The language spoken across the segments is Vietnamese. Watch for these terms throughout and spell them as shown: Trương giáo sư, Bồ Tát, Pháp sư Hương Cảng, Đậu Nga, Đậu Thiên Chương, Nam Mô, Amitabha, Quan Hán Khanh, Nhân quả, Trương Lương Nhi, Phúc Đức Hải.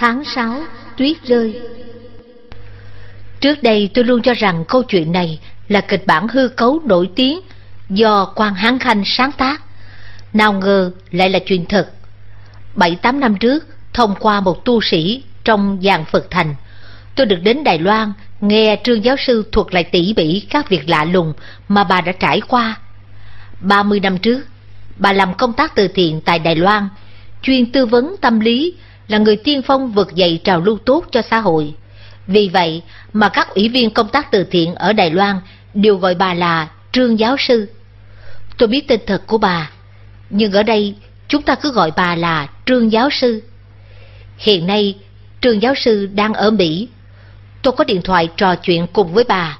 Tháng 6, tuyết rơi. Trước đây tôi luôn cho rằng câu chuyện này là kịch bản hư cấu nổi tiếng do Quan Hán Khanh sáng tác. Nào ngờ lại là chuyện thật. 7-8 năm trước, thông qua một tu sĩ trong Giàng Phật Thành, tôi được đến Đài Loan nghe Trương giáo sư thuật lại tỉ mỉ các việc lạ lùng mà bà đã trải qua. 30 năm trước, bà làm công tác từ thiện tại Đài Loan, chuyên tư vấn tâm lý, là người tiên phong vực dậy trào lưu tốt cho xã hội. Vì vậy mà các ủy viên công tác từ thiện ở Đài Loan đều gọi bà là Trương giáo sư. Tôi biết tên thật của bà, nhưng ở đây chúng ta cứ gọi bà là Trương giáo sư. Hiện nay Trương giáo sư đang ở Mỹ. Tôi có điện thoại trò chuyện cùng với bà.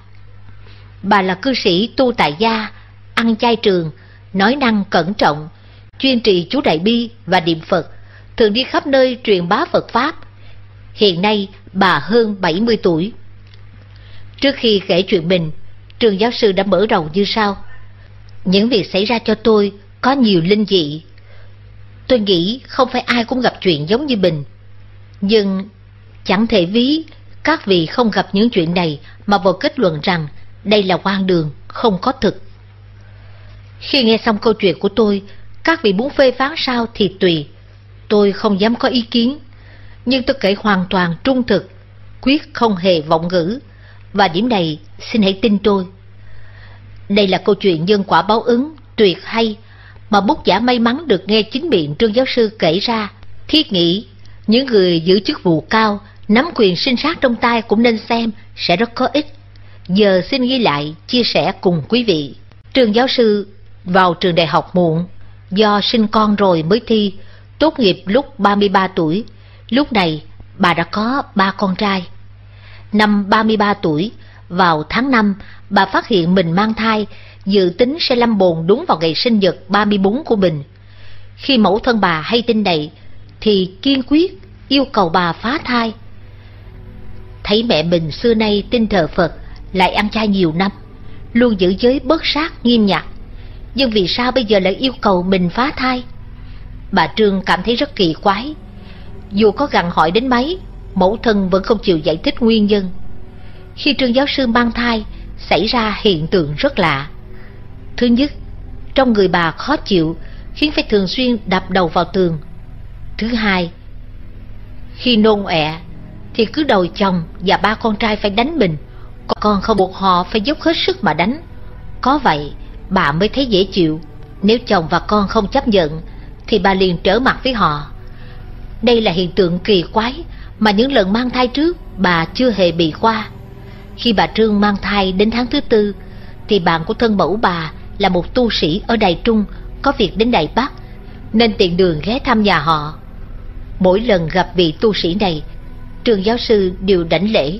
Bà là cư sĩ tu tại gia, ăn chay trường, nói năng cẩn trọng, chuyên trì chú Đại Bi và niệm Phật, thường đi khắp nơi truyền bá Phật Pháp. Hiện nay bà hơn 70 tuổi. Trước khi kể chuyện mình, Trương giáo sư đã mở đầu như sau. Những việc xảy ra cho tôi có nhiều linh dị. Tôi nghĩ không phải ai cũng gặp chuyện giống như mình, nhưng chẳng thể ví các vị không gặp những chuyện này mà vội kết luận rằng đây là hoang đường, không có thực. Khi nghe xong câu chuyện của tôi, các vị muốn phê phán sao thì tùy. Tôi không dám có ý kiến, nhưng tôi kể hoàn toàn trung thực, quyết không hề vọng ngữ, và điểm này xin hãy tin tôi. Đây là câu chuyện nhân quả báo ứng tuyệt hay mà bút giả may mắn được nghe chính miệng Trương giáo sư kể ra. Thiết nghĩ những người giữ chức vụ cao, nắm quyền sinh sát trong tay cũng nên xem, sẽ rất có ích. Giờ xin ghi lại, chia sẻ cùng quý vị. Trương giáo sư vào trường đại học muộn, do sinh con rồi mới thi, tốt nghiệp lúc 33 tuổi. Lúc này bà đã có 3 con trai. Năm 33 tuổi, vào tháng 5, bà phát hiện mình mang thai, dự tính sẽ lâm bồn đúng vào ngày sinh nhật 34 của mình. Khi mẫu thân bà hay tin này thì kiên quyết yêu cầu bà phá thai. Thấy mẹ mình xưa nay tin thờ Phật, lại ăn chay nhiều năm, luôn giữ giới bớt sát nghiêm ngặt, nhưng vì sao bây giờ lại yêu cầu mình phá thai? Bà Trương cảm thấy rất kỳ quái. Dù có gặng hỏi đến mấy, mẫu thân vẫn không chịu giải thích nguyên nhân. Khi Trương giáo sư mang thai, xảy ra hiện tượng rất lạ. Thứ nhất, trong người bà khó chịu, khiến phải thường xuyên đập đầu vào tường. Thứ hai, khi nôn ọe thì cứ đòi chồng và 3 con trai phải đánh mình, còn không buộc họ phải dốc hết sức mà đánh. Có vậy bà mới thấy dễ chịu. Nếu chồng và con không chấp nhận thì bà liền trở mặt với họ. Đây là hiện tượng kỳ quái mà những lần mang thai trước bà chưa hề bị qua. Khi bà Trương mang thai đến tháng thứ 4 thì bạn của thân mẫu bà là một tu sĩ ở Đài Trung, có việc đến Đài Bắc, nên tiện đường ghé thăm nhà họ. Mỗi lần gặp vị tu sĩ này, Trương giáo sư đều đảnh lễ.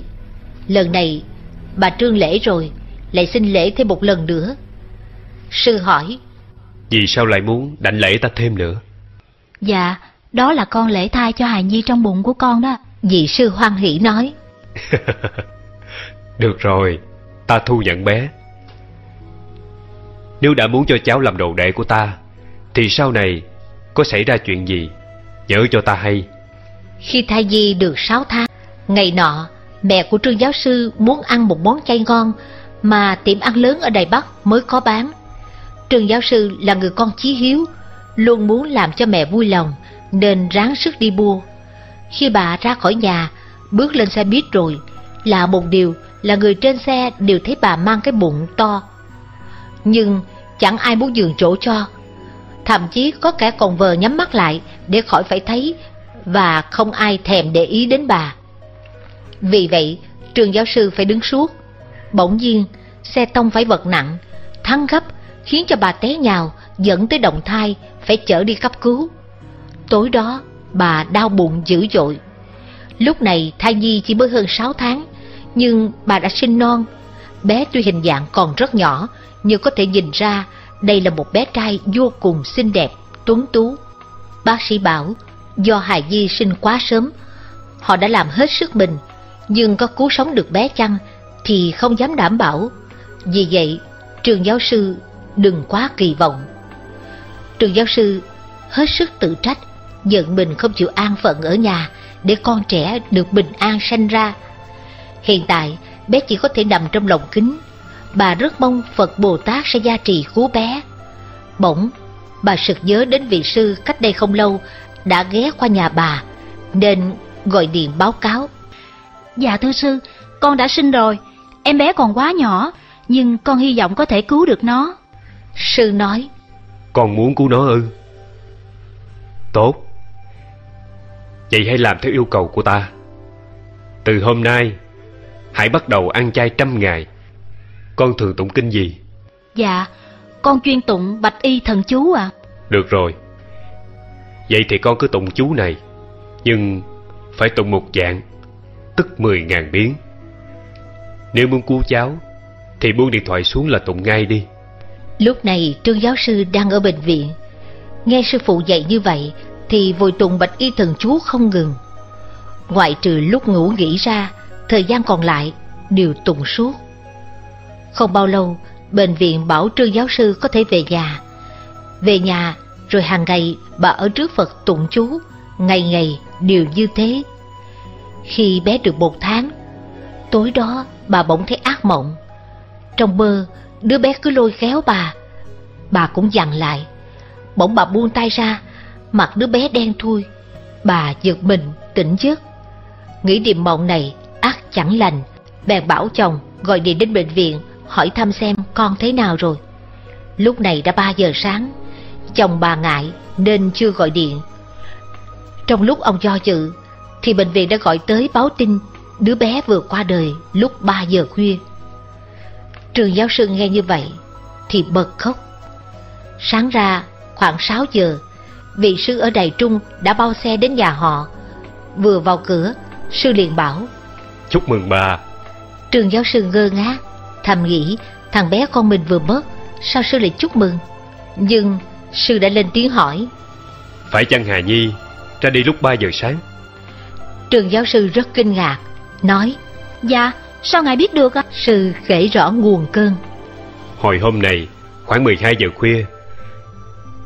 Lần này bà Trương lễ rồi, lại xin lễ thêm một lần nữa. Sư hỏi: vì sao lại muốn đảnh lễ ta thêm nữa? Dạ, đó là con lễ thai cho hài nhi trong bụng của con đó. Vị sư hoan hỉ nói: được rồi, ta thu nhận bé. Nếu đã muốn cho cháu làm đồ đệ của ta, thì sau này có xảy ra chuyện gì nhớ cho ta hay. Khi thai nhi được 6 tháng, ngày nọ mẹ của Trương giáo sư muốn ăn một món chay ngon mà tiệm ăn lớn ở Đài Bắc mới có bán. Trương giáo sư là người con chí hiếu, luôn muốn làm cho mẹ vui lòng, nên ráng sức đi mua. Khi bà ra khỏi nhà, bước lên xe buýt rồi, lạ một điều là người trên xe đều thấy bà mang cái bụng to, nhưng chẳng ai muốn nhường chỗ cho. Thậm chí có kẻ còn vờ nhắm mắt lại để khỏi phải thấy, và không ai thèm để ý đến bà. Vì vậy Trương giáo sư phải đứng suốt. Bỗng nhiên xe tông phải vật nặng, thắng gấp khiến cho bà té nhào, dẫn tới động thai, phải chở đi cấp cứu. Tối đó bà đau bụng dữ dội. Lúc này thai nhi chỉ mới hơn 6 tháng, nhưng bà đã sinh non. Bé tuy hình dạng còn rất nhỏ, nhưng có thể nhìn ra đây là một bé trai vô cùng xinh đẹp, tuấn tú. Bác sĩ bảo do hài nhi sinh quá sớm, họ đã làm hết sức mình, nhưng có cứu sống được bé chăng thì không dám đảm bảo. Vì vậy Trương giáo sư đừng quá kỳ vọng. Trương giáo sư hết sức tự trách, giận mình không chịu an phận ở nhà, để con trẻ được bình an sanh ra. Hiện tại bé chỉ có thể nằm trong lồng kính. Bà rất mong Phật Bồ Tát sẽ gia trì cứu bé. Bỗng bà sực nhớ đến vị sư cách đây không lâu đã ghé qua nhà bà, nên gọi điện báo cáo. Dạ thưa sư, con đã sinh rồi. Em bé còn quá nhỏ, nhưng con hy vọng có thể cứu được nó. Sư nói: Con muốn cứu nó ư? Tốt, vậy hãy làm theo yêu cầu của ta. Từ hôm nay hãy bắt đầu ăn chay 100 ngày. Con thường tụng kinh gì? Dạ, con chuyên tụng Bạch Y Thần Chú ạ. Được rồi, vậy thì con cứ tụng chú này, nhưng phải tụng một dạng, tức 10.000 biến. Nếu muốn cứu cháu thì buông điện thoại xuống là tụng ngay đi. Lúc này Trương giáo sư đang ở bệnh viện. Nghe sư phụ dạy như vậy thì vội tụng Bạch Y Thần Chú không ngừng. Ngoại trừ lúc ngủ nghỉ ra, thời gian còn lại đều tụng suốt. Không bao lâu, bệnh viện bảo Trương giáo sư có thể về nhà. Về nhà rồi hàng ngày bà ở trước Phật tụng chú, ngày ngày đều như thế. Khi bé được 1 tháng, tối đó bà bỗng thấy ác mộng. Trong mơ, đứa bé cứ lôi khéo bà cũng dằn lại. Bỗng bà buông tay ra, mặt đứa bé đen thui. Bà giật mình tỉnh giấc, nghĩ điềm mộng này ác chẳng lành, bèn bảo chồng gọi điện đến bệnh viện hỏi thăm xem con thế nào rồi. Lúc này đã 3 giờ sáng, chồng bà ngại nên chưa gọi điện. Trong lúc ông do dự thì bệnh viện đã gọi tới báo tin đứa bé vừa qua đời lúc 3 giờ khuya. Trương giáo sư nghe như vậy thì bật khóc. Sáng ra khoảng 6 giờ, vị sư ở Đài Trung đã bao xe đến nhà họ. Vừa vào cửa, sư liền bảo: Chúc mừng bà. Trương giáo sư ngơ ngác, thầm nghĩ thằng bé con mình vừa mất, sao sư lại chúc mừng? Nhưng sư đã lên tiếng hỏi: Phải chăng Hà Nhi ra đi lúc 3 giờ sáng? Trương giáo sư rất kinh ngạc, nói: Dạ, sao ngài biết được ạ? Sư kể rõ nguồn cơn. Hồi hôm này khoảng 12 giờ khuya,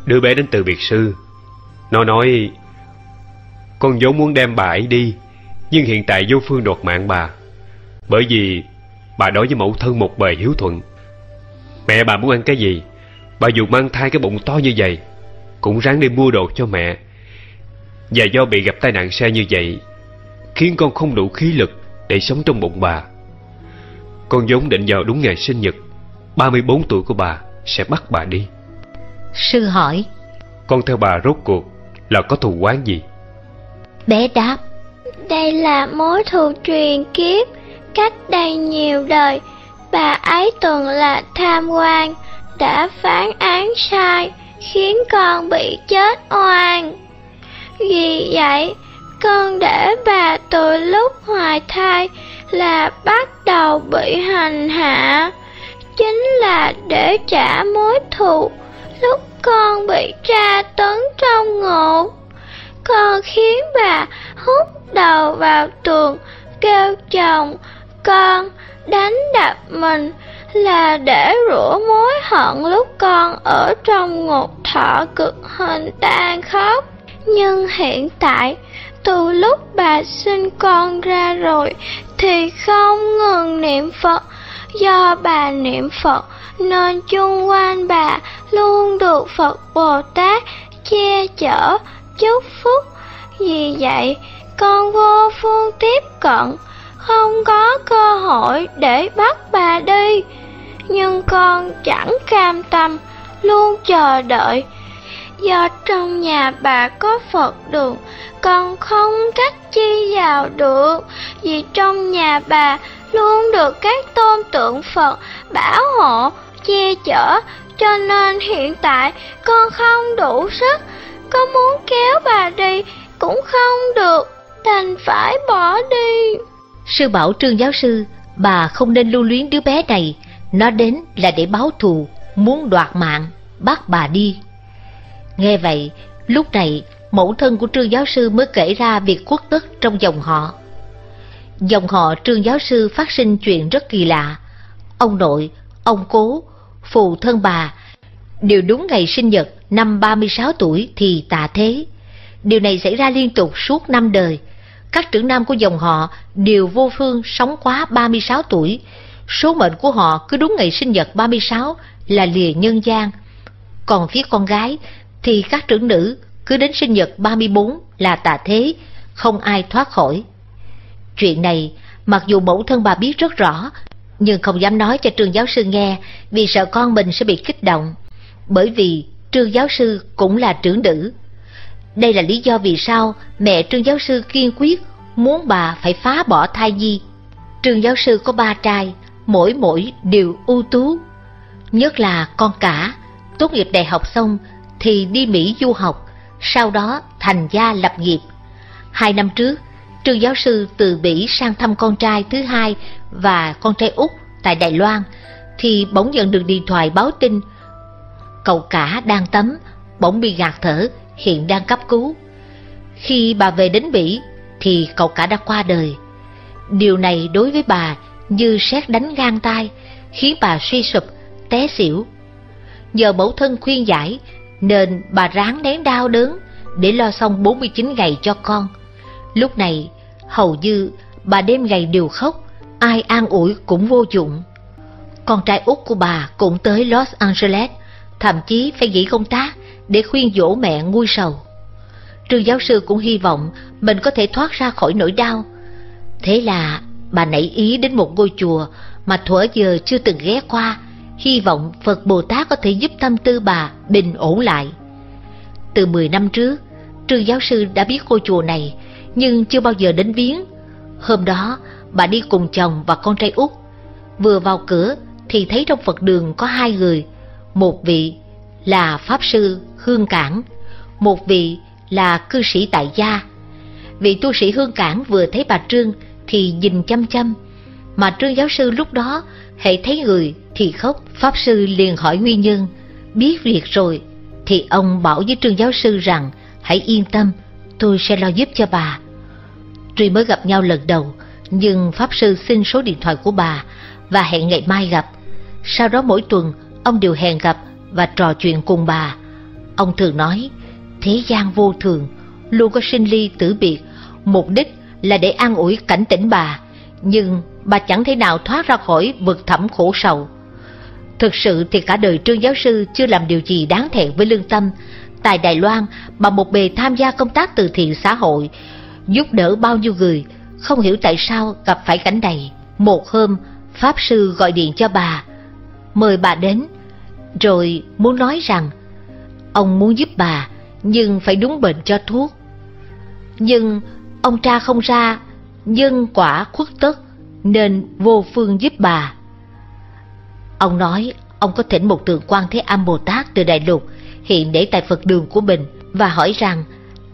đứa bé đến từ biệt sư. Nó nói: Con vốn muốn đem bà ấy đi, nhưng hiện tại vô phương đoạt mạng bà, bởi vì bà đối với mẫu thân một bề hiếu thuận. Mẹ bà muốn ăn cái gì, bà dù mang thai cái bụng to như vậy cũng ráng đi mua đồ cho mẹ. Và do bị gặp tai nạn xe như vậy, khiến con không đủ khí lực để sống trong bụng bà. Con vốn định vào đúng ngày sinh nhật 34 tuổi của bà sẽ bắt bà đi. Sư hỏi: Con theo bà rốt cuộc là có thù oán gì? Bé đáp: Đây là mối thù truyền kiếp, cách đây nhiều đời bà ấy từng là tham quan, đã phán án sai, khiến con bị chết oan. Vì vậy con để bà từ lúc hoài thai là bắt đầu bị hành hạ, chính là để trả mối thù lúc con bị tra tấn trong ngục. Con khiến bà húc đầu vào tường, kêu chồng con, đánh đập mình là để rửa mối hận lúc con ở trong ngục thọ cực hình tan khóc. Nhưng hiện tại từ lúc bà sinh con ra rồi thì không ngừng niệm Phật. Do bà niệm Phật nên chung quanh bà luôn được Phật Bồ Tát che chở, chúc phúc. Vì vậy con vô phương tiếp cận, không có cơ hội để bắt bà đi. Nhưng con chẳng cam tâm, luôn chờ đợi. Do trong nhà bà có Phật đường, con không cách chi vào được, vì trong nhà bà luôn được các tôn tượng Phật bảo hộ, che chở. Cho nên hiện tại con không đủ sức, có muốn kéo bà đi cũng không được, đành phải bỏ đi. Sư bảo Trương giáo sư bà không nên lưu luyến đứa bé này, nó đến là để báo thù, muốn đoạt mạng, bắt bà đi. Nghe vậy, lúc này mẫu thân của Trương giáo sư mới kể ra việc khuất tức trong dòng họ. Dòng họ Trương giáo sư phát sinh chuyện rất kỳ lạ. Ông nội, ông cố, phụ thân bà đều đúng ngày sinh nhật năm 36 tuổi thì tạ thế. Điều này xảy ra liên tục suốt 5 đời. các trưởng nam của dòng họ đều vô phương sống quá 36 tuổi. Số mệnh của họ cứ đúng ngày sinh nhật 36 là lìa nhân gian. Còn phía con gái thì các trưởng nữ cứ đến sinh nhật 34 là tà thế, không ai thoát khỏi. Chuyện này mặc dù mẫu thân bà biết rất rõ, nhưng không dám nói cho Trương giáo sư nghe, vì sợ con mình sẽ bị kích động. Bởi vì Trương giáo sư cũng là trưởng nữ. Đây là lý do vì sao mẹ Trương giáo sư kiên quyết muốn bà phải phá bỏ thai nhi. Trương giáo sư có ba trai, mỗi đều ưu tú. Nhất là con cả, tốt nghiệp đại học xong thì đi Mỹ du học, sau đó thành gia lập nghiệp. 2 năm trước, Trương giáo sư từ Mỹ sang thăm con trai thứ hai và con trai út tại Đài Loan, thì bỗng nhận được điện thoại báo tin cậu cả đang tắm, bỗng bị ngạt thở, hiện đang cấp cứu. Khi bà về đến Mỹ thì cậu cả đã qua đời. Điều này đối với bà như sét đánh gang tai, khiến bà suy sụp, té xỉu. Nhờ mẫu thân khuyên giải nên bà ráng nén đau đớn để lo xong 49 ngày cho con. Lúc này hầu như bà đêm ngày đều khóc, ai an ủi cũng vô dụng. Con trai út của bà cũng tới Los Angeles, thậm chí phải nghỉ công tác để khuyên dỗ mẹ nguôi sầu. Trương giáo sư cũng hy vọng mình có thể thoát ra khỏi nỗi đau. Thế là bà nảy ý đến một ngôi chùa mà thuở giờ chưa từng ghé qua, hy vọng Phật Bồ Tát có thể giúp tâm tư bà bình ổn lại. Từ 10 năm trước, Trương giáo sư đã biết ngôi chùa này nhưng chưa bao giờ đến viếng. Hôm đó bà đi cùng chồng và con trai út. Vừa vào cửa thì thấy trong Phật đường có 2 người, một vị là Pháp sư Hương Cảng, một vị là cư sĩ tại gia. Vị tu sĩ Hương Cảng vừa thấy bà Trương thì nhìn chăm chăm, mà Trương giáo sư lúc đó hễ thấy người thì khóc. Pháp sư liền hỏi nguyên nhân, biết việc rồi thì ông bảo với Trương giáo sư rằng hãy yên tâm, tôi sẽ lo giúp cho bà. Tuy mới gặp nhau lần đầu, nhưng Pháp sư xin số điện thoại của bà và hẹn ngày mai gặp. Sau đó mỗi tuần ông đều hẹn gặp và trò chuyện cùng bà. Ông thường nói, thế gian vô thường, luôn có sinh ly tử biệt, mục đích là để an ủi cảnh tỉnh bà, nhưng bà chẳng thể nào thoát ra khỏi vực thẳm khổ sầu. Thực sự thì cả đời Trương giáo sư chưa làm điều gì đáng thẹn với lương tâm. Tại Đài Loan, bà một bề tham gia công tác từ thiện xã hội, giúp đỡ bao nhiêu người, không hiểu tại sao gặp phải cảnh này. Một hôm, Pháp sư gọi điện cho bà, mời bà đến, rồi muốn nói rằng ông muốn giúp bà nhưng phải đúng bệnh cho thuốc. Nhưng ông tra không ra nhân quả khuất tất nên vô phương giúp bà. Ông nói ông có thỉnh một tượng Quan Thế Âm Bồ Tát từ Đại Lục hiện để tại Phật đường của mình, và hỏi rằng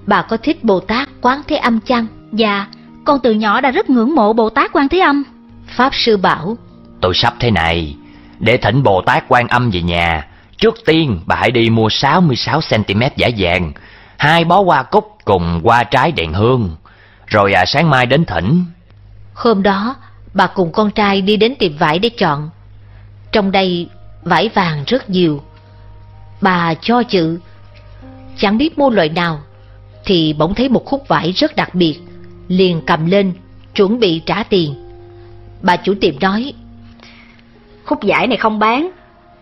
bà có thích Bồ Tát Quán Thế Âm chăng? Dạ, con từ nhỏ đã rất ngưỡng mộ Bồ Tát Quan Thế Âm. Pháp sư bảo, tôi sắp thế này, để thỉnh Bồ Tát Quan Âm về nhà, trước tiên bà hãy đi mua 66 cm giả vàng, 2 bó hoa cúc cùng hoa trái đèn hương, rồi sáng mai đến thỉnh. Hôm đó bà cùng con trai đi đến tiệm vải để chọn. Trong đây vải vàng rất nhiều. Bà cho chữ, chẳng biết mua loại nào, thì bỗng thấy một khúc vải rất đặc biệt, liền cầm lên chuẩn bị trả tiền. Bà chủ tiệm nói, khúc vải này không bán,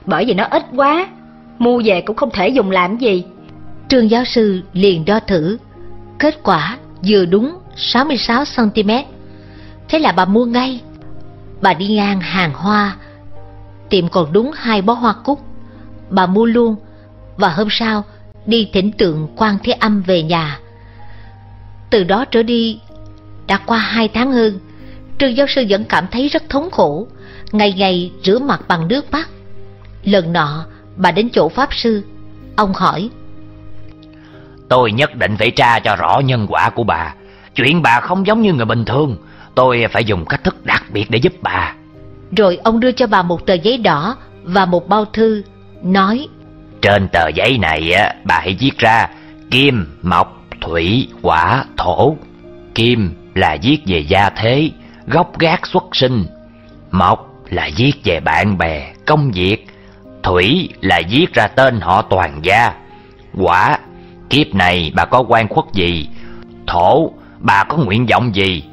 bởi vì nó ít quá, mua về cũng không thể dùng làm gì. Trương giáo sư liền đo thử, kết quả vừa đúng 66 cm. Thế là bà mua ngay. Bà đi ngang hàng hoa, tiệm còn đúng 2 bó hoa cúc, bà mua luôn. Và hôm sau đi thỉnh tượng Quan Thế Âm về nhà. Từ đó trở đi đã qua 2 tháng hơn, Trương giáo sư vẫn cảm thấy rất thống khổ, ngày ngày rửa mặt bằng nước mắt. Lần nọ bà đến chỗ Pháp sư, ông hỏi, tôi nhất định phải tra cho rõ nhân quả của bà, chuyện bà không giống như người bình thường, tôi phải dùng cách thức đặc biệt để giúp bà. Rồi ông đưa cho bà một tờ giấy đỏ và một bao thư, nói, trên tờ giấy này bà hãy viết ra kim, mộc, thủy, hỏa, thổ. Kim là viết về gia thế, gốc gác xuất sinh. Mộc là viết về bạn bè, công việc. Thủy là viết ra tên họ toàn gia. Hỏa, kiếp này bà có quan khuất gì. Thổ, bà có nguyện vọng gì.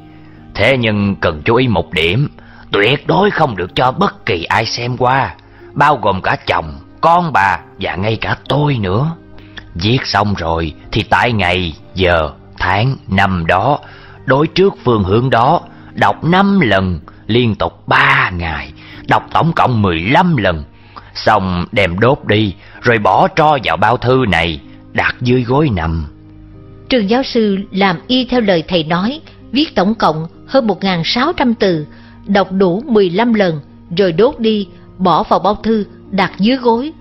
Thế nhưng cần chú ý một điểm, tuyệt đối không được cho bất kỳ ai xem qua, bao gồm cả chồng, con bà và ngay cả tôi nữa. Viết xong rồi thì tại ngày, giờ, tháng, năm đó, đối trước phương hướng đó, đọc 5 lần, liên tục 3 ngày, đọc tổng cộng 15 lần. Xong đem đốt đi, rồi bỏ tro vào bao thư này, đặt dưới gối nằm. Trương giáo sư làm y theo lời thầy nói, viết tổng cộng hơn 1.600 từ, đọc đủ 15 lần, rồi đốt đi, bỏ vào bao thư, đặt dưới gối.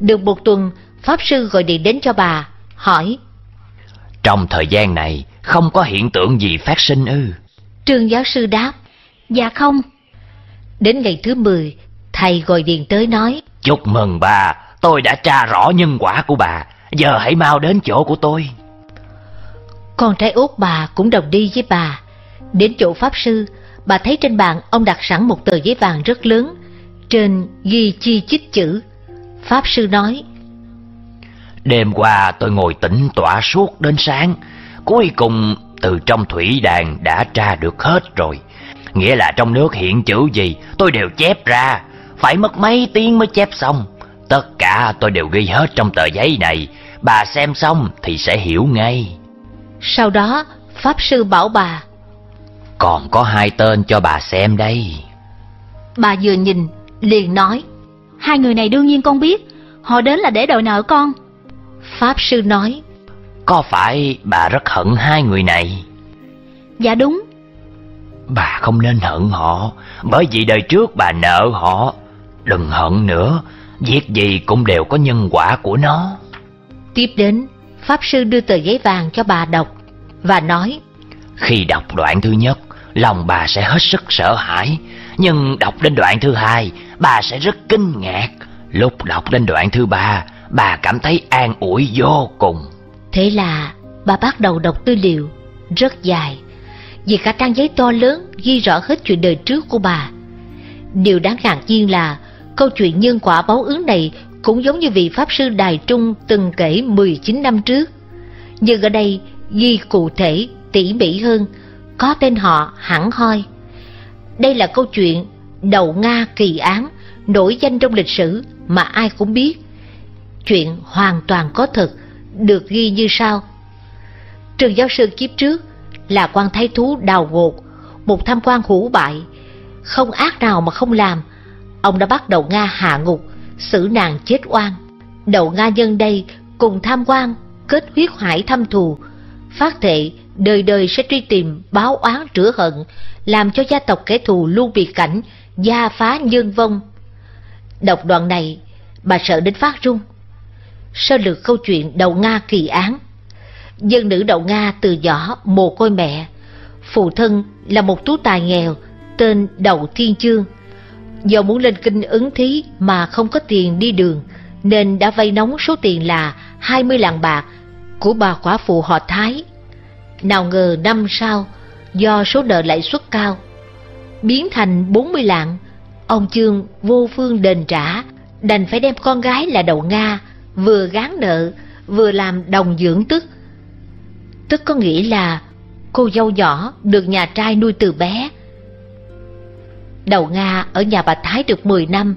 Được một tuần, Pháp sư gọi điện đến cho bà, hỏi: trong thời gian này, không có hiện tượng gì phát sinh ư? Trương giáo sư đáp: dạ không. Đến ngày thứ 10, thầy gọi điện tới nói: chúc mừng bà, tôi đã tra rõ nhân quả của bà, giờ hãy mau đến chỗ của tôi. Con trai út bà cũng đồng đi với bà. Đến chỗ Pháp sư, bà thấy trên bàn ông đặt sẵn một tờ giấy vàng rất lớn, trên ghi chi chít chữ. Pháp sư nói: đêm qua tôi ngồi tĩnh tọa suốt đến sáng, cuối cùng từ trong thủy đàn đã tra được hết rồi. Nghĩa là trong nước hiện chữ gì tôi đều chép ra, phải mất mấy tiếng mới chép xong. Tất cả tôi đều ghi hết trong tờ giấy này, bà xem xong thì sẽ hiểu ngay. Sau đó Pháp sư bảo bà: còn có 2 tên cho bà xem đây. Bà vừa nhìn liền nói: 2 người này đương nhiên con biết, họ đến là để đòi nợ con. Pháp sư nói: có phải bà rất hận 2 người này? Dạ đúng. Bà không nên hận họ, bởi vì đời trước bà nợ họ. Đừng hận nữa, việc gì cũng đều có nhân quả của nó. Tiếp đến, Pháp sư đưa tờ giấy vàng cho bà đọc và nói: khi đọc đoạn thứ nhất, lòng bà sẽ hết sức sợ hãi, nhưng đọc đến đoạn thứ 2, bà sẽ rất kinh ngạc. Lúc đọc đến đoạn thứ 3, bà cảm thấy an ủi vô cùng. Thế là bà bắt đầu đọc tư liệu rất dài, vì cả trang giấy to lớn ghi rõ hết chuyện đời trước của bà. Điều đáng ngạc nhiên là câu chuyện nhân quả báo ứng này cũng giống như vị Pháp sư Đài Trung từng kể 19 năm trước, nhưng ở đây ghi cụ thể tỉ mỉ hơn, có tên họ hẳn hoi. Đây là câu chuyện Đậu Nga kỳ án, nổi danh trong lịch sử mà ai cũng biết. Chuyện hoàn toàn có thật, được ghi như sau. Trương giáo sư kiếp trước là quan thái thú đào ngột, một tham quan hủ bại, không ác nào mà không làm. Ông đã bắt Đậu Nga hạ ngục, xử nàng chết oan. Đậu Nga nhân đây cùng tham quan kết huyết hải thâm thù, phát thệ đời đời sẽ truy tìm báo oán rửa hận, làm cho gia tộc kẻ thù luôn bị cảnh gia phá nhân vong. Đọc đoạn này bà sợ đến phát run. Sơ lược câu chuyện Đậu Nga kỳ án. Dân nữ Đậu Nga từ nhỏ mồ côi mẹ, phụ thân là một tú tài nghèo tên Đậu Thiên Chương. Do muốn lên kinh ứng thí mà không có tiền đi đường, nên đã vay nóng số tiền là 20 lạng bạc của bà quả phụ họ Thái. Nào ngờ năm sau, do số nợ lãi suất cao, biến thành 40 lạng. Ông Chương vô phương đền trả, đành phải đem con gái là Đậu Nga vừa gán nợ, vừa làm đồng dưỡng tức. Tức có nghĩa là cô dâu nhỏ được nhà trai nuôi từ bé. Đậu Nga ở nhà bà Thái được 10 năm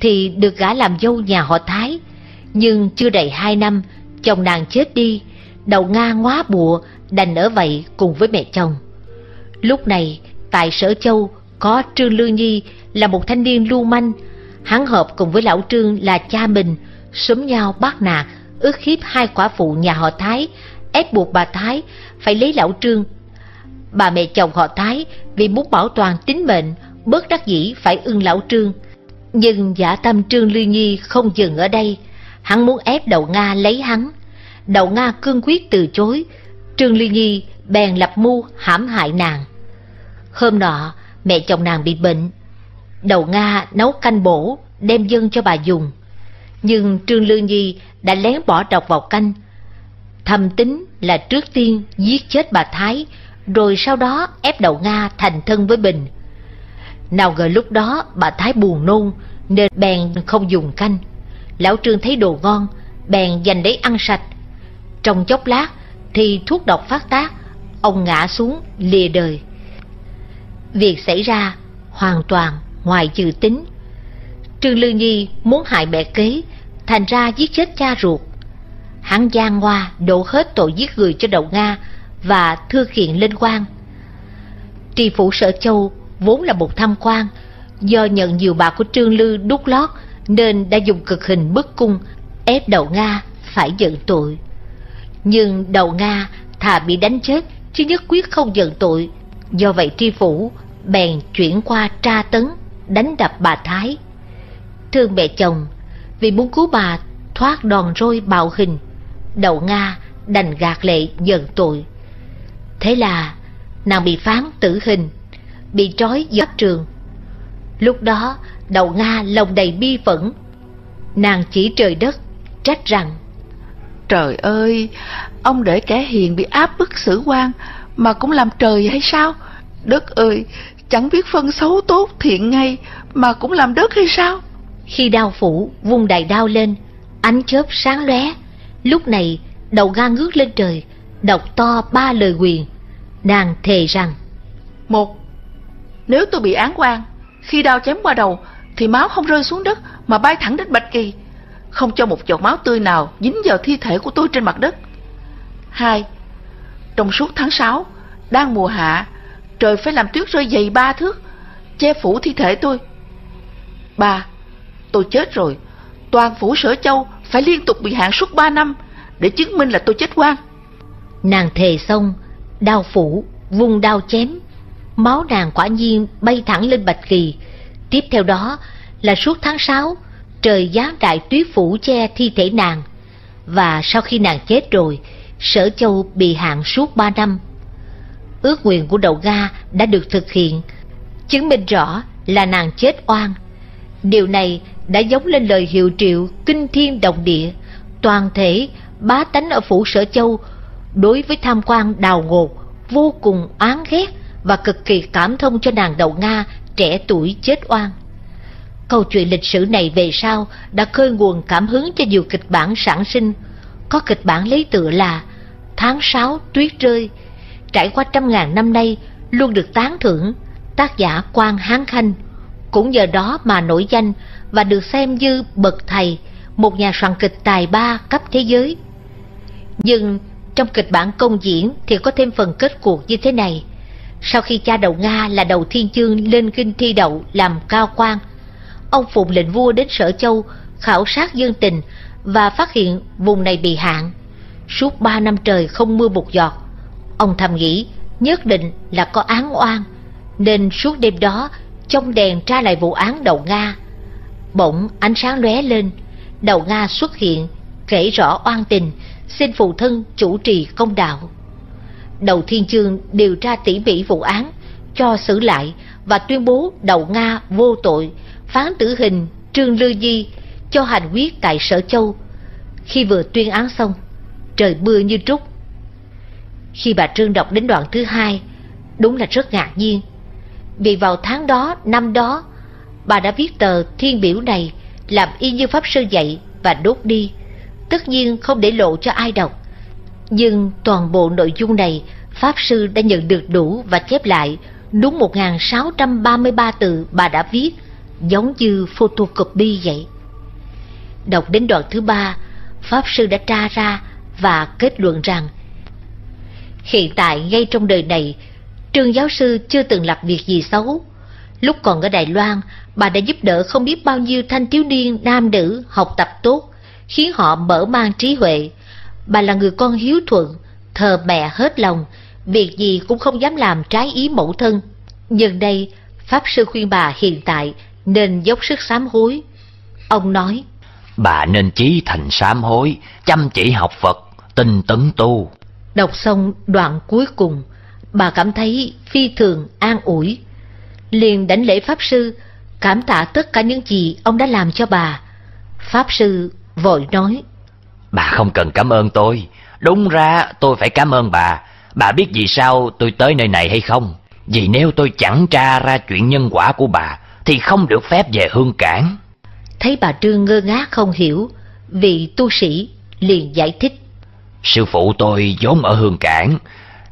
thì được gả làm dâu nhà họ Thái. Nhưng chưa đầy 2 năm, chồng nàng chết đi. Đậu Nga ngóa bụa, đành ở vậy cùng với mẹ chồng. Lúc này tại Sở Châu có Trương Lương Nhi là một thanh niên lưu manh. Hắn hợp cùng với lão Trương là cha mình, xúm nhau bắt nạt, ức hiếp 2 quả phụ nhà họ Thái, ép buộc bà Thái phải lấy lão Trương. Bà mẹ chồng họ Thái vì muốn bảo toàn tính mệnh, bất đắc dĩ phải ưng lão Trương. Nhưng dã tâm Trương Lương Nhi không dừng ở đây, hắn muốn ép Đậu Nga lấy hắn. Đậu Nga cương quyết từ chối. Trương Lương Nhi bèn lập mưu hãm hại nàng. Hôm nọ mẹ chồng nàng bị bệnh, Đậu Nga nấu canh bổ đem dâng cho bà dùng. Nhưng Trương Lương Nhi đã lén bỏ độc vào canh. Thầm tính là trước tiên giết chết bà Thái, rồi sau đó ép Đậu Nga thành thân với mình. Nào ngờ lúc đó bà Thái buồn nôn nên bèn không dùng canh. Lão Trương thấy đồ ngon bèn giành lấy ăn sạch. Trong chốc lát thì thuốc độc phát tác, ông ngã xuống lìa đời. Việc xảy ra hoàn toàn ngoài dự tính. Trương Lương Nhi muốn hại mẹ kế, thành ra giết chết cha ruột. Hắn gian ngoa đổ hết tội giết người cho Đậu Nga và thư kiện lên quan. Tri phủ Sở Châu vốn là một tham quan, do nhận nhiều bạc của Trương Lư đút lót nên đã dùng cực hình bức cung ép Đậu Nga phải nhận tội. Nhưng Đậu Nga thà bị đánh chết chứ nhất quyết không nhận tội. Do vậy tri phủ bèn chuyển qua tra tấn, đánh đập bà Thái. Thương mẹ chồng, vì muốn cứu bà thoát đòn roi bạo hình, Đậu Nga đành gạt lệ nhận tội. Thế là nàng bị phán tử hình, bị trói giáp trường. Lúc đó Đậu Nga lòng đầy bi phẫn, nàng chỉ trời đất trách rằng: Trời ơi, ông để kẻ hiền bị áp bức xử quan mà cũng làm trời hay sao? Đất ơi, chẳng biết phân xấu tốt thiện ngay mà cũng làm đất hay sao? Khi đao phủ vung đại đao lên, ánh chớp sáng lóe. Lúc này Đậu Nga ngước lên trời, đọc to 3 lời nguyền. Nàng thề rằng: 1. Nếu tôi bị án oan, khi đao chém qua đầu thì máu không rơi xuống đất mà bay thẳng đến bạch kỳ, không cho một giọt máu tươi nào dính vào thi thể của tôi trên mặt đất. 2. Trong suốt tháng 6 đang mùa hạ, trời phải làm tuyết rơi dày 3 thước che phủ thi thể tôi. 3. Tôi chết rồi, toàn phủ Sở Châu phải liên tục bị hạn suốt 3 năm để chứng minh là tôi chết oan. Nàng thề xong, đao phủ vung đao chém, máu nàng quả nhiên bay thẳng lên bạch kỳ. Tiếp theo đó là suốt tháng 6 trời giáng đại tuyết phủ che thi thể nàng. Và sau khi nàng chết rồi, Sở Châu bị hạn suốt 3 năm. Ước nguyện của Đậu Nga đã được thực hiện, chứng minh rõ là nàng chết oan. Điều này đã giống lên lời hiệu triệu kinh thiên động địa. Toàn thể bá tánh ở phủ Sở Châu đối với tham quan đào ngột vô cùng oán ghét và cực kỳ cảm thông cho nàng Đậu Nga trẻ tuổi chết oan. Câu chuyện lịch sử này về sau đã khơi nguồn cảm hứng cho nhiều kịch bản sản sinh. Có kịch bản lấy tựa là Tháng 6 tuyết rơi, trải qua 100.000 năm nay luôn được tán thưởng. Tác giả Quan Hán Khanh cũng nhờ đó mà nổi danh và được xem như bậc thầy, một nhà soạn kịch tài ba cấp thế giới. Nhưng trong kịch bản công diễn thì có thêm phần kết cuộc như thế này. Sau khi cha Đậu Nga là Đậu Thiên Chương lên kinh thi đậu làm cao quan, ông phụng lệnh vua đến Sở Châu khảo sát dân tình và phát hiện vùng này bị hạn. Suốt 3 năm trời không mưa một giọt. Ông thầm nghĩ nhất định là có án oan, nên suốt đêm đó trong đèn tra lại vụ án Đậu Nga. Bỗng ánh sáng lóe lên, Đậu Nga xuất hiện, kể rõ oan tình, xin phụ thân chủ trì công đạo. Đậu Thiên Chương điều tra tỉ mỉ vụ án, cho xử lại và tuyên bố Đậu Nga vô tội, phán tử hình Trương Lương Nhi, cho hành quyết tại Sở Châu. Khi vừa tuyên án xong, trời mưa như trút. Khi bà Trương đọc đến đoạn thứ 2, đúng là rất ngạc nhiên. Vì vào tháng đó, năm đó, bà đã viết tờ thiên biểu này, làm y như pháp sư dạy và đốt đi. Tất nhiên không để lộ cho ai đọc. Nhưng toàn bộ nội dung này pháp sư đã nhận được đủ và chép lại đúng 1633 từ bà đã viết, giống như photocopy vậy. Đọc đến đoạn thứ 3, pháp sư đã tra ra và kết luận rằng hiện tại ngay trong đời này, Trương giáo sư chưa từng làm việc gì xấu. Lúc còn ở Đài Loan, bà đã giúp đỡ không biết bao nhiêu thanh thiếu niên nam nữ học tập tốt, khiến họ mở mang trí huệ. Bà là người con hiếu thuận, thờ mẹ hết lòng, việc gì cũng không dám làm trái ý mẫu thân. Nhưng đây, pháp sư khuyên bà hiện tại nên dốc sức sám hối. Ông nói: Bà nên chí thành sám hối, chăm chỉ học Phật, tinh tấn tu. Đọc xong đoạn cuối cùng, bà cảm thấy phi thường an ủi, liền đảnh lễ pháp sư, cảm tạ tất cả những gì ông đã làm cho bà. Pháp sư vội nói: Bà không cần cảm ơn tôi. Đúng ra tôi phải cảm ơn bà. Bà biết vì sao tôi tới nơi này hay không? Vì nếu tôi chẳng tra ra chuyện nhân quả của bà thì không được phép về Hương Cảng. Thấy bà Trương ngơ ngác không hiểu, vị tu sĩ liền giải thích: Sư phụ tôi vốn ở Hương Cảng,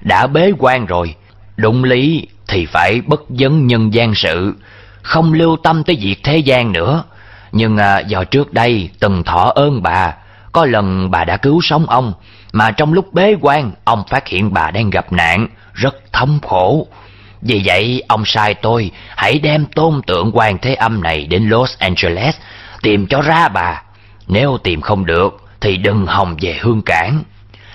đã bế quan rồi, đúng lý thì phải bất vấn nhân gian sự, không lưu tâm tới việc thế gian nữa. Nhưng do trước đây từng thọ ơn bà, có lần bà đã cứu sống ông, mà trong lúc bế quan ông phát hiện bà đang gặp nạn, rất thống khổ. Vì vậy ông sai tôi hãy đem tôn tượng Quan Thế Âm này đến Los Angeles, tìm cho ra bà. Nếu tìm không được thì đừng hòng về Hương Cảng.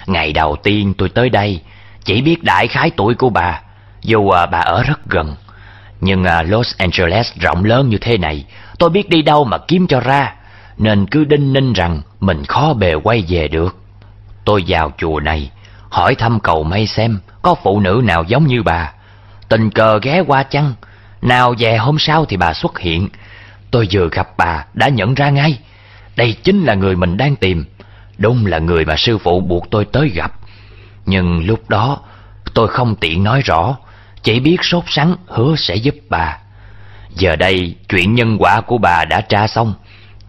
Ngày đầu tiên tôi tới đây, chỉ biết đại khái tuổi của bà, dù bà ở rất gần. Nhưng Los Angeles rộng lớn như thế này, tôi biết đi đâu mà kiếm cho ra, nên cứ đinh ninh rằng mình khó bề quay về được. Tôi vào chùa này, hỏi thăm cầu may xem có phụ nữ nào giống như bà. Tình cờ ghé qua chăng, nào về hôm sau thì bà xuất hiện. Tôi vừa gặp bà đã nhận ra ngay, đây chính là người mình đang tìm, đúng là người mà sư phụ buộc tôi tới gặp. Nhưng lúc đó tôi không tiện nói rõ, chỉ biết sốt sắng hứa sẽ giúp bà. Giờ đây chuyện nhân quả của bà đã tra xong,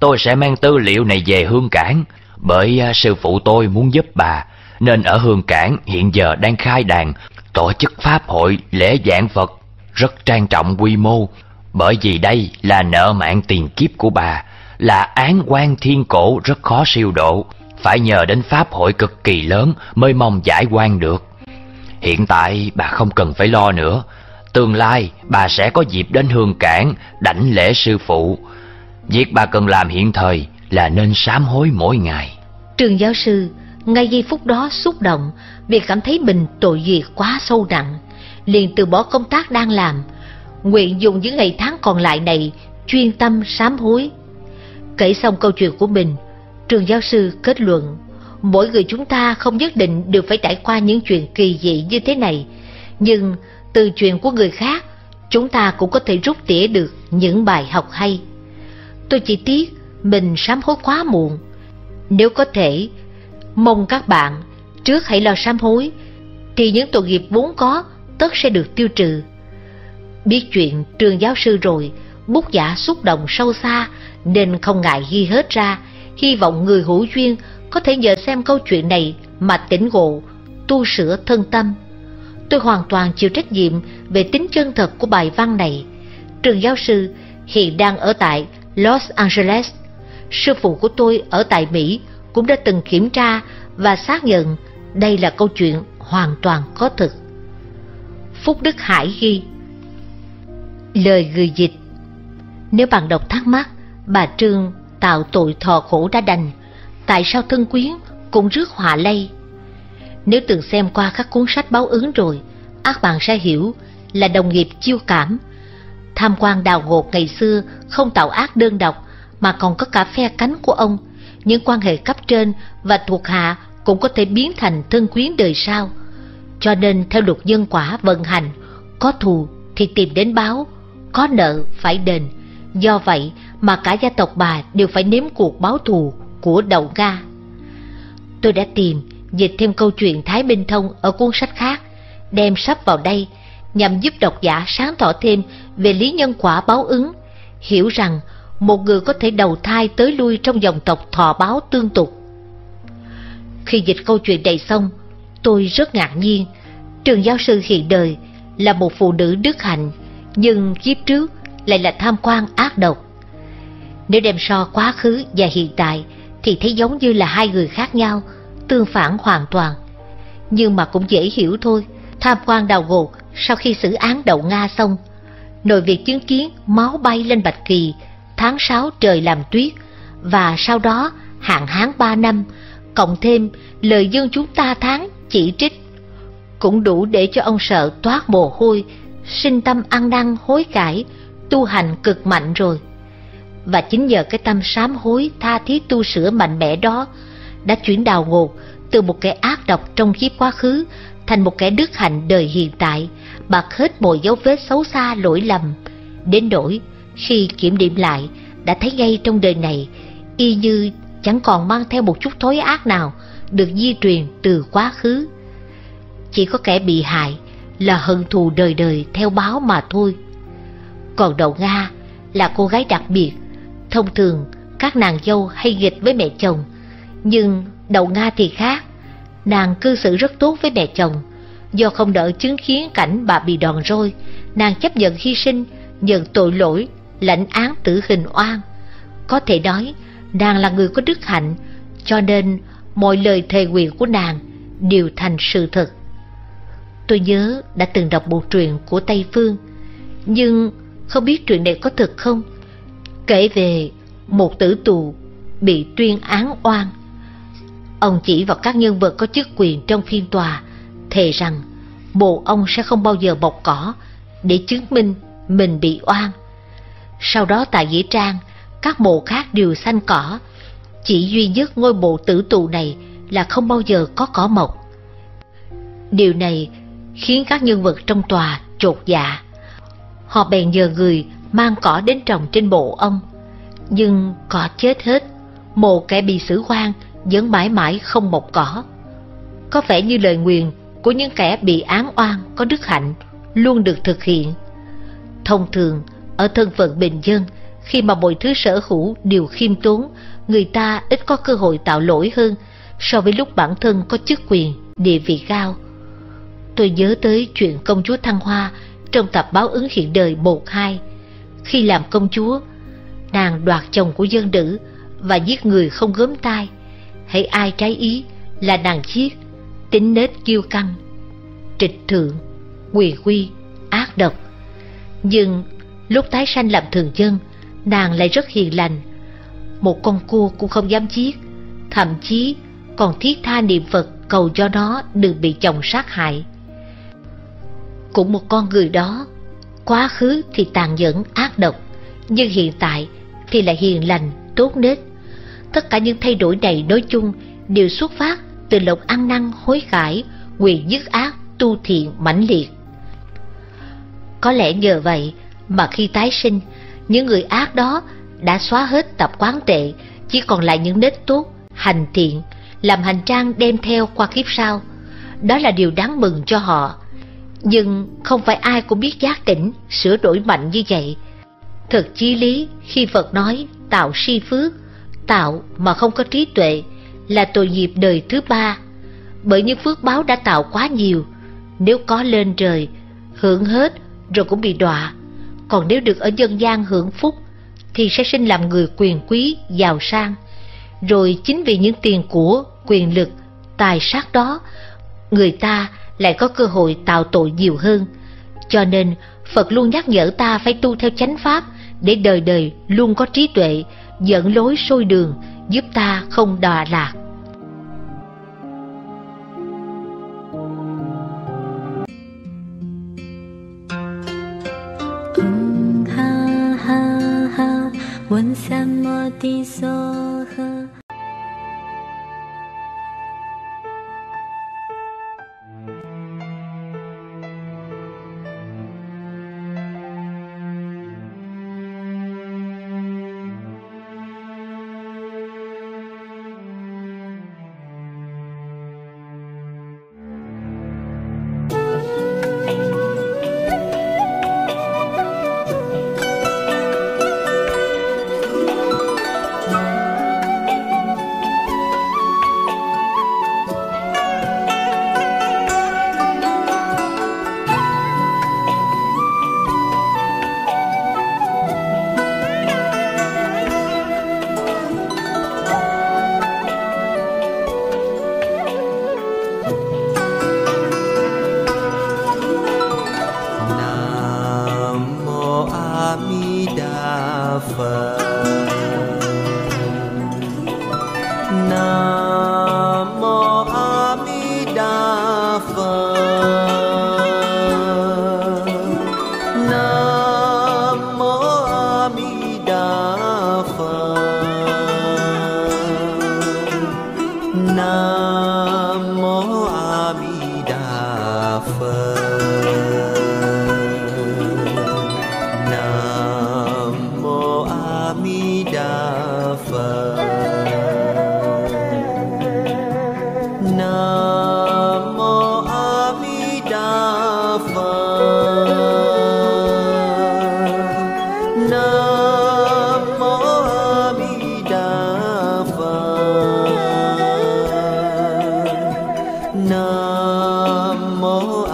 tôi sẽ mang tư liệu này về Hương Cảng, bởi sư phụ tôi muốn giúp bà, nên ở Hương Cảng hiện giờ đang khai đàn, tổ chức pháp hội lễ giảng Phật rất trang trọng quy mô, bởi vì đây là nợ mạng tiền kiếp của bà, là án quan thiên cổ rất khó siêu độ, phải nhờ đến pháp hội cực kỳ lớn mới mong giải quan được. Hiện tại bà không cần phải lo nữa, tương lai bà sẽ có dịp đến Hương Cảng đảnh lễ sư phụ. Việc bà cần làm hiện thời là nên sám hối mỗi ngày. Trương giáo sư ngay giây phút đó xúc động vì cảm thấy mình tội duyệt quá sâu nặng, liền từ bỏ công tác đang làm, nguyện dùng những ngày tháng còn lại này chuyên tâm sám hối. Kể xong câu chuyện của mình, Trương giáo sư kết luận, mỗi người chúng ta không nhất định đều phải trải qua những chuyện kỳ dị như thế này, nhưng từ chuyện của người khác, chúng ta cũng có thể rút tỉa được những bài học hay. Tôi chỉ tiếc mình sám hối quá muộn. Nếu có thể, mong các bạn trước hãy lo sám hối, thì những tội nghiệp vốn có tất sẽ được tiêu trừ. Biết chuyện Trương giáo sư rồi, bút giả xúc động sâu xa nên không ngại ghi hết ra, hy vọng người hữu duyên có thể nhờ xem câu chuyện này mà tỉnh ngộ, tu sửa thân tâm. Tôi hoàn toàn chịu trách nhiệm về tính chân thật của bài văn này. Trương giáo sư hiện đang ở tại Los Angeles. Sư phụ của tôi ở tại Mỹ cũng đã từng kiểm tra và xác nhận đây là câu chuyện hoàn toàn có thực. Phúc Đức Hải ghi lời người dịch. Nếu bạn đọc thắc mắc bà Trương tạo tội thọ khổ đã đành, tại sao thân quyến cũng rước họa lây? Nếu từng xem qua các cuốn sách báo ứng rồi, ác bạn sẽ hiểu là đồng nghiệp chiêu cảm. Tham quan đào ngột ngày xưa không tạo ác đơn độc, mà còn có cả phe cánh của ông. Những quan hệ cấp trên và thuộc hạ cũng có thể biến thành thân quyến đời sau. Cho nên theo luật nhân quả vận hành, có thù thì tìm đến báo, có nợ phải đền. Do vậy mà cả gia tộc bà đều phải nếm cuộc báo thù của Đậu Nga. Tôi đã tìm dịch thêm câu chuyện Thái Bình Thông ở cuốn sách khác, đem sắp vào đây nhằm giúp độc giả sáng tỏ thêm về lý nhân quả báo ứng, hiểu rằng một người có thể đầu thai tới lui trong dòng tộc thọ báo tương tục. Khi dịch câu chuyện này xong, tôi rất ngạc nhiên. Trường giáo sư hiện đời là một phụ nữ đức hạnh, nhưng kiếp trước lại là tham quan ác độc. Nếu đem so quá khứ và hiện tại thì thấy giống như là hai người khác nhau, tương phản hoàn toàn. Nhưng mà cũng dễ hiểu thôi. Tham quan đào ngột sau khi xử án Đậu Nga xong, nội việc chứng kiến máu bay lên bạch kỳ, tháng 6 trời làm tuyết, và sau đó hạn hán 3 năm, cộng thêm lời dân chúng ta tháng chỉ trích, cũng đủ để cho ông sợ toát mồ hôi, sinh tâm ăn năn hối cải, tu hành cực mạnh rồi. Và chính nhờ cái tâm sám hối tha thiết tu sửa mạnh mẽ đó, đã chuyển đào ngột từ một kẻ ác độc trong kiếp quá khứ thành một kẻ đức hạnh đời hiện tại, bạc hết mọi dấu vết xấu xa lỗi lầm. Đến nỗi khi kiểm điểm lại, đã thấy ngay trong đời này y như chẳng còn mang theo một chút thói ác nào được di truyền từ quá khứ. Chỉ có kẻ bị hại là hận thù đời đời theo báo mà thôi. Còn Đậu Nga là cô gái đặc biệt. Thông thường các nàng dâu hay nghịch với mẹ chồng, nhưng Đậu Nga thì khác. Nàng cư xử rất tốt với mẹ chồng, Do không đỡ chứng kiến cảnh bà bị đòn roi, nàng chấp nhận hy sinh, nhận tội lỗi, lãnh án tử hình oan. Có thể nói, nàng là người có đức hạnh, cho nên mọi lời thề nguyện của nàng đều thành sự thật. Tôi nhớ đã từng đọc một truyện của Tây Phương, nhưng không biết truyện này có thật không. Kể về một tử tù bị tuyên án oan. Ông chỉ vào các nhân vật có chức quyền trong phiên tòa, thề rằng bộ ông sẽ không bao giờ bọc cỏ để chứng minh mình bị oan. Sau đó tại nghĩa trang, các mộ khác đều xanh cỏ, chỉ duy nhất ngôi mộ tử tù này là không bao giờ có cỏ mọc. Điều này khiến các nhân vật trong tòa chột dạ. Họ bèn nhờ người mang cỏ đến trồng trên mộ ông, nhưng cỏ chết hết, mộ kẻ bị xử oan vẫn mãi mãi không mọc cỏ. Có vẻ như lời nguyền của những kẻ bị án oan có đức hạnh luôn được thực hiện. Thông thường, ở thân phận bình dân, khi mà mọi thứ sở hữu đều khiêm tốn, người ta ít có cơ hội tạo lỗi hơn so với lúc bản thân có chức quyền, địa vị cao. Tôi nhớ tới chuyện công chúa Thăng Hoa trong tập báo ứng hiện đời 1-2. Khi làm công chúa, nàng đoạt chồng của dân nữ và giết người không gớm tay. Hễ ai trái ý là nàng giết. Tính nết kiêu căng, trịch thượng, quyền uy, ác độc. Nhưng lúc tái sanh làm thường dân, nàng lại rất hiền lành. Một con cua cũng không dám giết, thậm chí còn thiết tha niệm Phật cầu cho nó đừng bị chồng sát hại. Cũng một con người đó, quá khứ thì tàn nhẫn ác độc, nhưng hiện tại thì lại hiền lành, tốt nết. Tất cả những thay đổi này nói chung đều xuất phát từ lòng ăn năn hối cải, nguyện dứt ác, tu thiện mãnh liệt. Có lẽ nhờ vậy mà khi tái sinh, những người ác đó đã xóa hết tập quán tệ, chỉ còn lại những nết tốt, hành thiện, làm hành trang đem theo qua kiếp sau. Đó là điều đáng mừng cho họ. Nhưng không phải ai cũng biết giác tỉnh, sửa đổi mạnh như vậy. Thật chí lý khi Phật nói tạo si phước, tạo mà không có trí tuệ là tội nghiệp đời thứ ba. Bởi những phước báo đã tạo quá nhiều, nếu có lên trời, hưởng hết rồi cũng bị đọa. Còn nếu được ở dân gian hưởng phúc thì sẽ sinh làm người quyền quý, giàu sang. Rồi chính vì những tiền của, quyền lực, tài sắc đó, người ta lại có cơ hội tạo tội nhiều hơn. Cho nên Phật luôn nhắc nhở ta phải tu theo chánh pháp để đời đời luôn có trí tuệ, dẫn lối soi đường, giúp ta không đọa lạc. Nam mô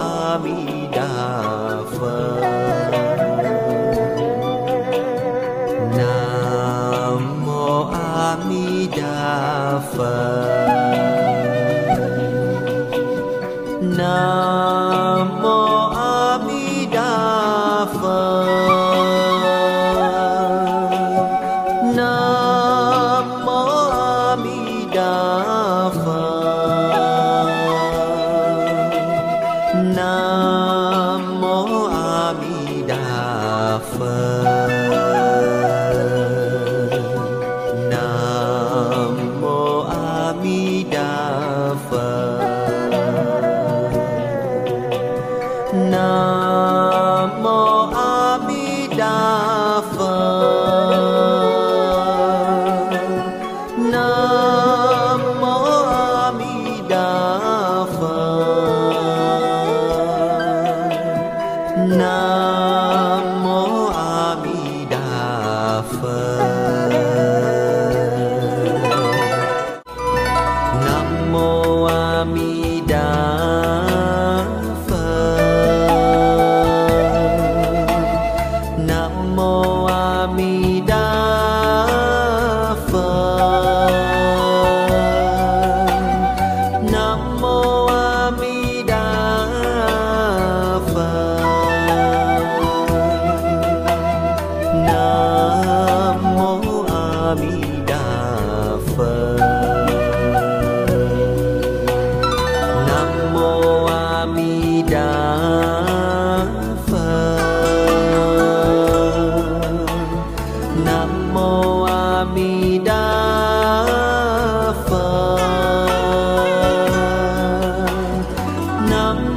Nam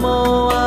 mô